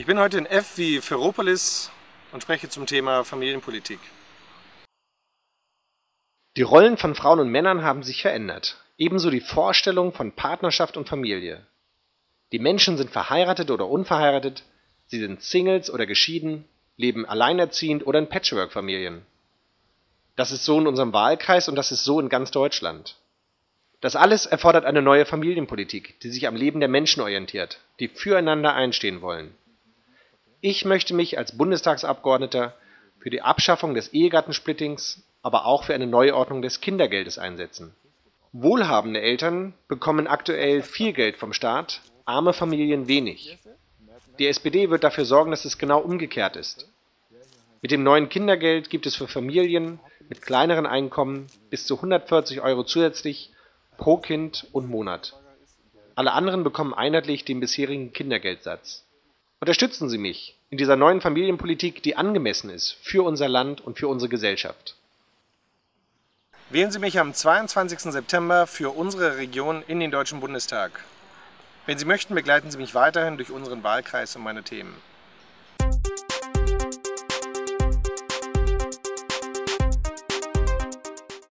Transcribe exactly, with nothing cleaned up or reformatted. Ich bin heute in F wie Ferropolis und spreche zum Thema Familienpolitik. Die Rollen von Frauen und Männern haben sich verändert, ebenso die Vorstellung von Partnerschaft und Familie. Die Menschen sind verheiratet oder unverheiratet, sie sind Singles oder geschieden, leben alleinerziehend oder in Patchwork-Familien. Das ist so in unserem Wahlkreis und das ist so in ganz Deutschland. Das alles erfordert eine neue Familienpolitik, die sich am Leben der Menschen orientiert, die füreinander einstehen wollen. Ich möchte mich als Bundestagsabgeordneter für die Abschaffung des Ehegattensplittings, aber auch für eine Neuordnung des Kindergeldes einsetzen. Wohlhabende Eltern bekommen aktuell viel Geld vom Staat, arme Familien wenig. Die S P D wird dafür sorgen, dass es genau umgekehrt ist. Mit dem neuen Kindergeld gibt es für Familien mit kleineren Einkommen bis zu hundertvierzig Euro zusätzlich pro Kind und Monat. Alle anderen bekommen einheitlich den bisherigen Kindergeldsatz. Unterstützen Sie mich in dieser neuen Familienpolitik, die angemessen ist für unser Land und für unsere Gesellschaft. Wählen Sie mich am zweiundzwanzigsten September für unsere Region in den Deutschen Bundestag. Wenn Sie möchten, begleiten Sie mich weiterhin durch unseren Wahlkreis und meine Themen.